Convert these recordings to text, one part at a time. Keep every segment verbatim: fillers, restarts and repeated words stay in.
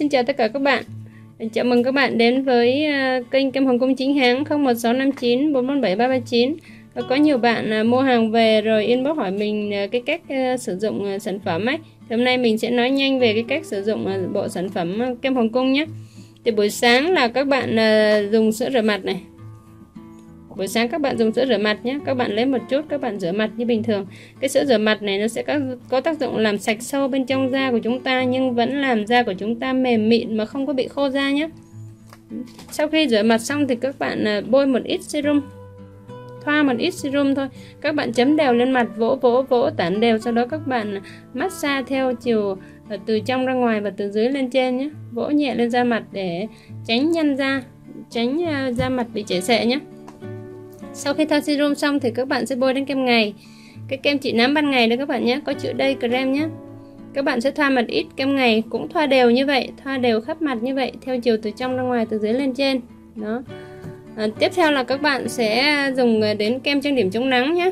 Xin chào tất cả các bạn. Chào mừng các bạn đến với kênh Kem Hoàng Cung chính hãng không một sáu năm chín bốn bốn bảy ba ba chín. Có nhiều bạn mua hàng về rồi inbox hỏi mình cái cách sử dụng sản phẩm ấy. Thì hôm nay mình sẽ nói nhanh về cái cách sử dụng bộ sản phẩm Kem Hoàng Cung nhé. Thì buổi sáng là các bạn dùng sữa rửa mặt này. Buổi sáng các bạn dùng sữa rửa mặt nhé. Các bạn lấy một chút, các bạn rửa mặt như bình thường. Cái sữa rửa mặt này nó sẽ có, có tác dụng làm sạch sâu bên trong da của chúng ta, nhưng vẫn làm da của chúng ta mềm mịn mà không có bị khô da nhé. Sau khi rửa mặt xong thì các bạn bôi một ít serum, thoa một ít serum thôi. Các bạn chấm đều lên mặt, vỗ vỗ vỗ tản đều. Sau đó các bạn massage theo chiều từ trong ra ngoài và từ dưới lên trên nhé. Vỗ nhẹ lên da mặt để tránh nhăn da, tránh da mặt bị chảy xệ nhé. Sau khi thoa serum xong thì các bạn sẽ bôi đến kem ngày. Cái kem trị nám ban ngày đó các bạn nhé, có chữ Day Cream nhé. Các bạn sẽ thoa một ít kem ngày, cũng thoa đều như vậy, thoa đều khắp mặt như vậy, theo chiều từ trong ra ngoài, từ dưới lên trên. Đó. À, tiếp theo là các bạn sẽ dùng đến kem trang điểm chống nắng nhé.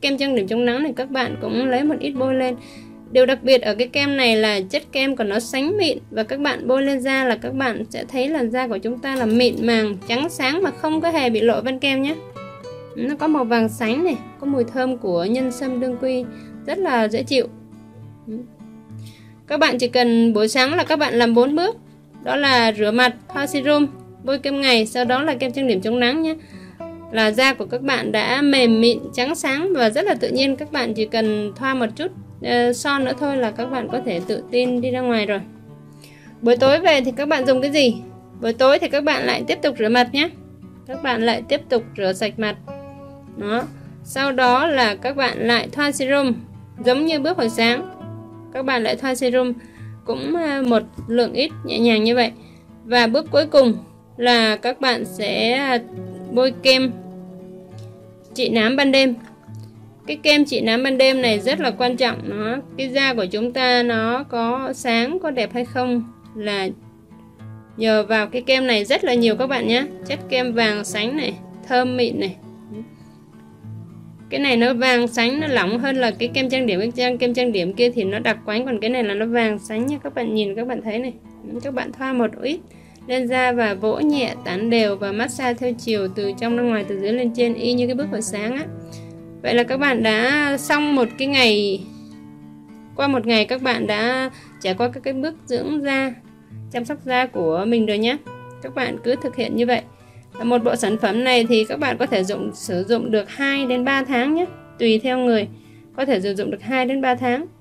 Kem trang điểm chống nắng này các bạn cũng lấy một ít bôi lên. Điều đặc biệt ở cái kem này là chất kem của nó sánh mịn, và các bạn bôi lên da là các bạn sẽ thấy làn da của chúng ta là mịn màng, trắng sáng mà không có hề bị lộ vân kem nhé. Nó có màu vàng sánh này, có mùi thơm của nhân sâm đương quy, rất là dễ chịu. Các bạn chỉ cần buổi sáng là các bạn làm bốn bước. Đó là rửa mặt, thoa serum, bôi kem ngày, sau đó là kem trang điểm chống nắng nhé. Là da của các bạn đã mềm mịn, trắng sáng và rất là tự nhiên. Các bạn chỉ cần thoa một chút uh, son nữa thôi là các bạn có thể tự tin đi ra ngoài rồi. Buổi tối về thì các bạn dùng cái gì? Buổi tối thì các bạn lại tiếp tục rửa mặt nhé. Các bạn lại tiếp tục rửa sạch mặt. Đó. Sau đó là các bạn lại thoa serum. Giống như bước hồi sáng, các bạn lại thoa serum, cũng một lượng ít, nhẹ nhàng như vậy. Và bước cuối cùng là các bạn sẽ bôi kem trị nám ban đêm. Cái kem trị nám ban đêm này rất là quan trọng. Nó, cái da của chúng ta nó có sáng, có đẹp hay không là nhờ vào cái kem này rất là nhiều các bạn nhé. Chất kem vàng sánh này, thơm mịn này. Cái này nó vàng sánh, nó lỏng hơn là cái kem trang điểm. Cái kem trang điểm kia thì nó đặc quánh, còn cái này là nó vàng sánh nha. Các bạn nhìn, các bạn thấy này. Các bạn thoa một ít lên da và vỗ nhẹ tán đều và massage theo chiều từ trong ra ngoài, từ dưới lên trên, y như cái bước hồi sáng á. Vậy là các bạn đã xong một cái ngày. Qua một ngày các bạn đã trải qua các cái bước dưỡng da, chăm sóc da của mình rồi nhé. Các bạn cứ thực hiện như vậy. Một bộ sản phẩm này thì các bạn có thể dùng, sử dụng được hai đến ba tháng nhé. Tùy theo người, có thể sử dụng được hai đến ba tháng.